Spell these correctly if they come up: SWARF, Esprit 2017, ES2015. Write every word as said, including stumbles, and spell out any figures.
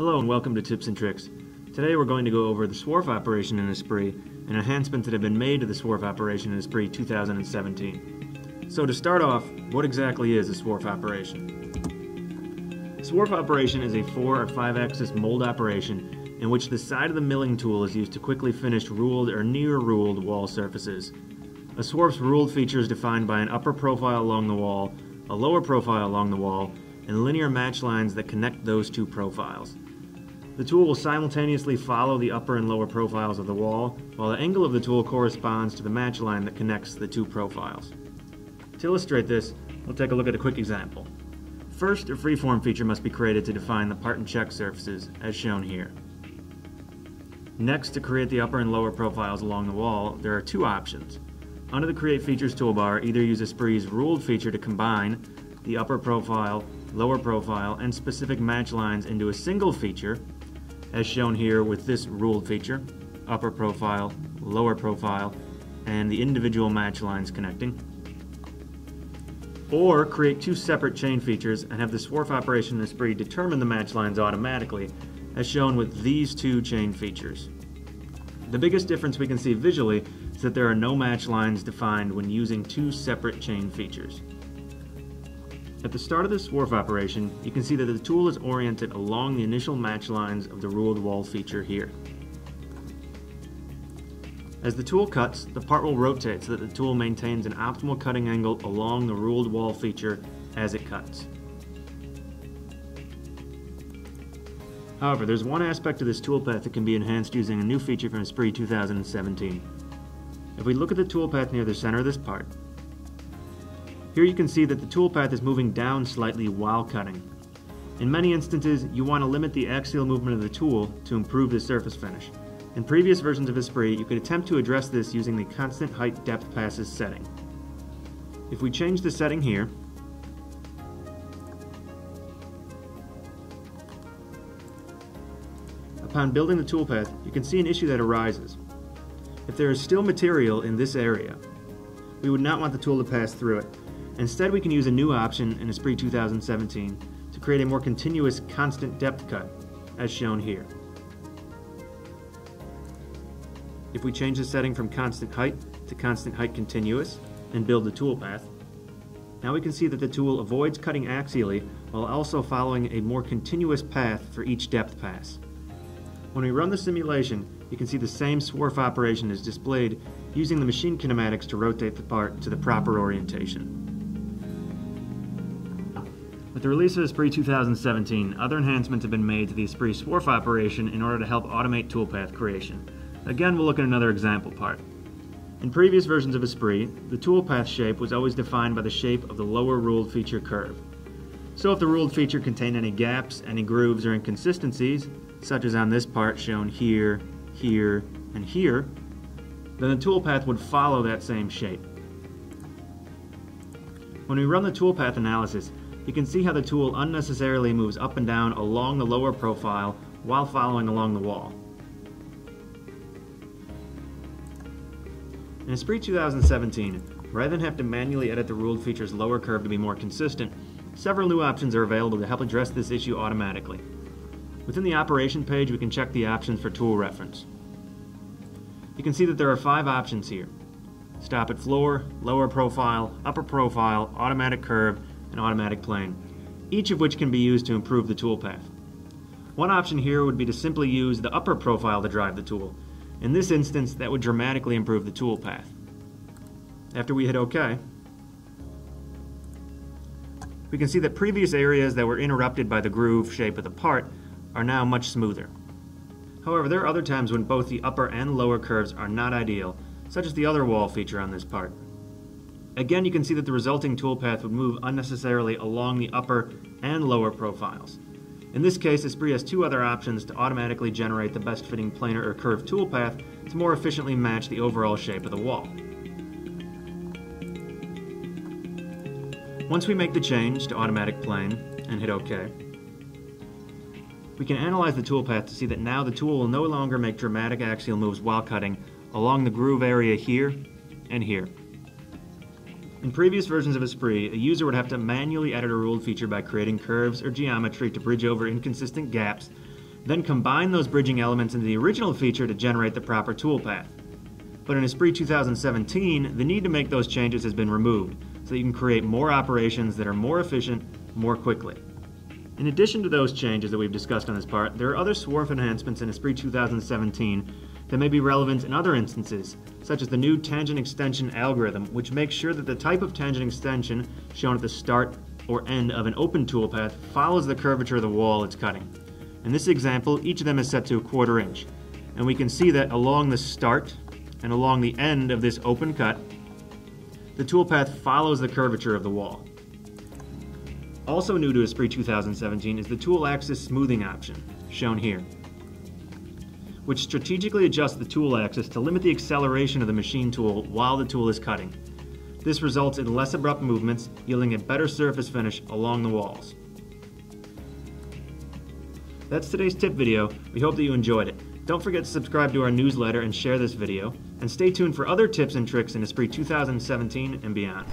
Hello and welcome to Tips and Tricks. Today we're going to go over the SWARF operation in Esprit and enhancements that have been made to the SWARF operation in Esprit two thousand seventeen. So to start off, what exactly is a SWARF operation? SWARF operation is a four or five axis mold operation in which the side of the milling tool is used to quickly finish ruled or near ruled wall surfaces. A SWARF's ruled feature is defined by an upper profile along the wall, a lower profile along the wall, and linear match lines that connect those two profiles. The tool will simultaneously follow the upper and lower profiles of the wall, while the angle of the tool corresponds to the match line that connects the two profiles. To illustrate this, we'll take a look at a quick example. First, a freeform feature must be created to define the part and check surfaces, as shown here. Next, to create the upper and lower profiles along the wall, there are two options. Under the Create Features toolbar, either use Esprit's Ruled feature to combine the upper profile, lower profile, and specific match lines into a single feature, as shown here with this ruled feature, upper profile, lower profile, and the individual match lines connecting. Or create two separate chain features and have the SWARF operation in Esprit determine the match lines automatically, as shown with these two chain features. The biggest difference we can see visually is that there are no match lines defined when using two separate chain features. At the start of the SWARF operation, you can see that the tool is oriented along the initial match lines of the ruled wall feature here. As the tool cuts, the part will rotate so that the tool maintains an optimal cutting angle along the ruled wall feature as it cuts. However, there's one aspect of this toolpath that can be enhanced using a new feature from Esprit two thousand seventeen. If we look at the toolpath near the center of this part, here you can see that the toolpath is moving down slightly while cutting. In many instances, you want to limit the axial movement of the tool to improve the surface finish. In previous versions of Esprit, you could attempt to address this using the constant height depth passes setting. If we change the setting here, upon building the toolpath, you can see an issue that arises. If there is still material in this area, we would not want the tool to pass through it. Instead, we can use a new option in Esprit two thousand seventeen to create a more continuous constant depth cut, as shown here. If we change the setting from constant height to constant height continuous and build the toolpath, now we can see that the tool avoids cutting axially while also following a more continuous path for each depth pass. When we run the simulation, you can see the same SWARF operation is displayed using the machine kinematics to rotate the part to the proper orientation. With the release of Esprit two thousand seventeen, other enhancements have been made to the Esprit SWARF operation in order to help automate toolpath creation. Again, we'll look at another example part. In previous versions of Esprit, the toolpath shape was always defined by the shape of the lower ruled feature curve. So if the ruled feature contained any gaps, any grooves, or inconsistencies, such as on this part shown here, here, and here, then the toolpath would follow that same shape. When we run the toolpath analysis, you can see how the tool unnecessarily moves up and down along the lower profile while following along the wall. In Esprit two thousand seventeen, rather than have to manually edit the ruled feature's lower curve to be more consistent, several new options are available to help address this issue automatically. Within the operation page, we can check the options for tool reference. You can see that there are five options here: stop at floor, lower profile, upper profile, automatic curve, and automatic plane, each of which can be used to improve the toolpath. One option here would be to simply use the upper profile to drive the tool. In this instance, that would dramatically improve the toolpath. After we hit OK, we can see that previous areas that were interrupted by the groove shape of the part are now much smoother. However, there are other times when both the upper and lower curves are not ideal, such as the other wall feature on this part. Again, you can see that the resulting toolpath would move unnecessarily along the upper and lower profiles. In this case, Esprit has two other options to automatically generate the best fitting planar or curved toolpath to more efficiently match the overall shape of the wall. Once we make the change to automatic plane and hit OK, we can analyze the toolpath to see that now the tool will no longer make dramatic axial moves while cutting along the groove area here and here. In previous versions of Esprit, a user would have to manually edit a ruled feature by creating curves or geometry to bridge over inconsistent gaps then combine those bridging elements into the original feature to generate the proper toolpath. But in Esprit two thousand seventeen, the need to make those changes has been removed, so that you can create more operations that are more efficient, more quickly. In addition to those changes that we've discussed on this part, there are other SWARF enhancements in Esprit two thousand seventeen that may be relevant in other instances, such as the new tangent extension algorithm, which makes sure that the type of tangent extension shown at the start or end of an open toolpath follows the curvature of the wall it's cutting. In this example, each of them is set to a quarter inch, and we can see that along the start and along the end of this open cut, the toolpath follows the curvature of the wall. Also new to Esprit two thousand seventeen is the tool axis smoothing option, shown here, which strategically adjusts the tool axis to limit the acceleration of the machine tool while the tool is cutting. This results in less abrupt movements, yielding a better surface finish along the walls. That's today's tip video. We hope that you enjoyed it. Don't forget to subscribe to our newsletter and share this video, and stay tuned for other tips and tricks in Esprit two thousand seventeen and beyond.